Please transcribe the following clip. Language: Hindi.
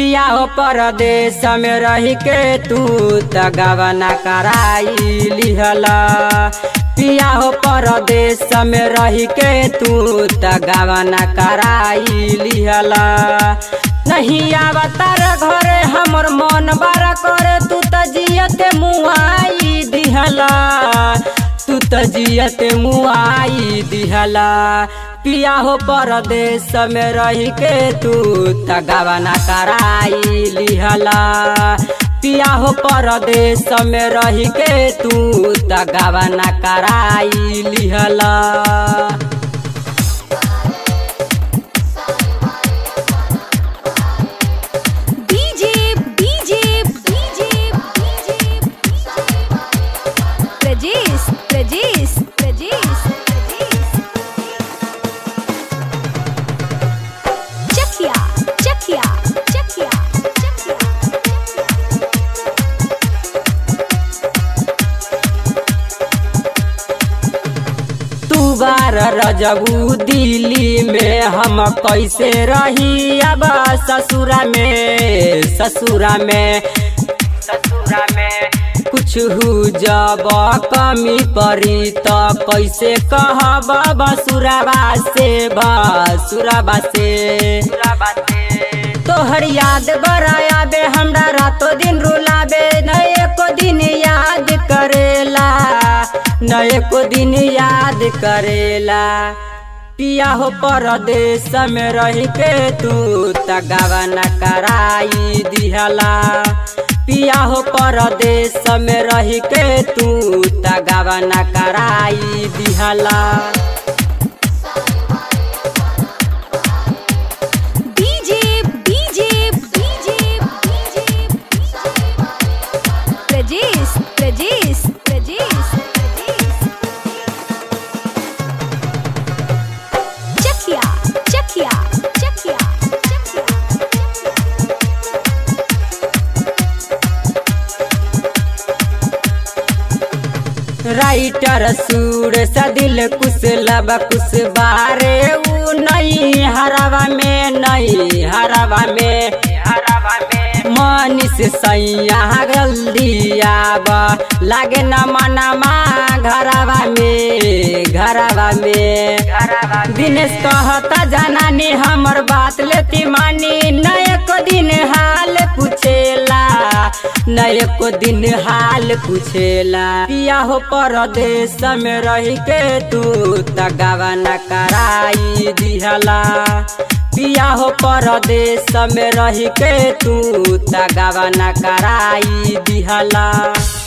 बिटिया हो परदेश में रही के तू तगावा ना कराई लिहला। पिया हो परदेश में रही के तू तगावा ना कराई लिहला। नहीं आवतार घरे हमर मन बारा करे तू तजियते मुआई दिहला। तू तजियते मुआई दिहला। पिया हो परदेश में रही के तू तगावा ना कराई लिहला। पिया हो परदेश में रही के तू तगावा ना कराई लिहला। रजबू दिल्ली में हम कैसे रही अब ससुरा में। ससुरा में ससुरा में कुछ हो जब कमी पड़ी तो कैसे कहब बसुराबा से। बसुराबा से तोहर याद बराया बे हमरा रातों दिन रुलाबे। नए को दिन याद करेला। नए को दिन याद करेला। पिया हो परदेश में रही के तू तगावा ना कराई दिहला। पिया हो परदेश में रही के तू तगावा ना कराई दिहला। राइटर सूरज दिल कुछ लब कुछ बारे उ नई हरावा में। नई हरावा में मनीष सैया गलदिया लागे न मनामा घरावा में। घरावा में दिनेश कहता जनानी हमर बात लेती मानी। नए को दिन हाल पूछेला। नए को दिन हाल पूछेला। पिया हो परदेश में रही के तू तगावा ना कराई दिहला। पिया हो परदेश में रही के तू तगावा ना कराई दिहला।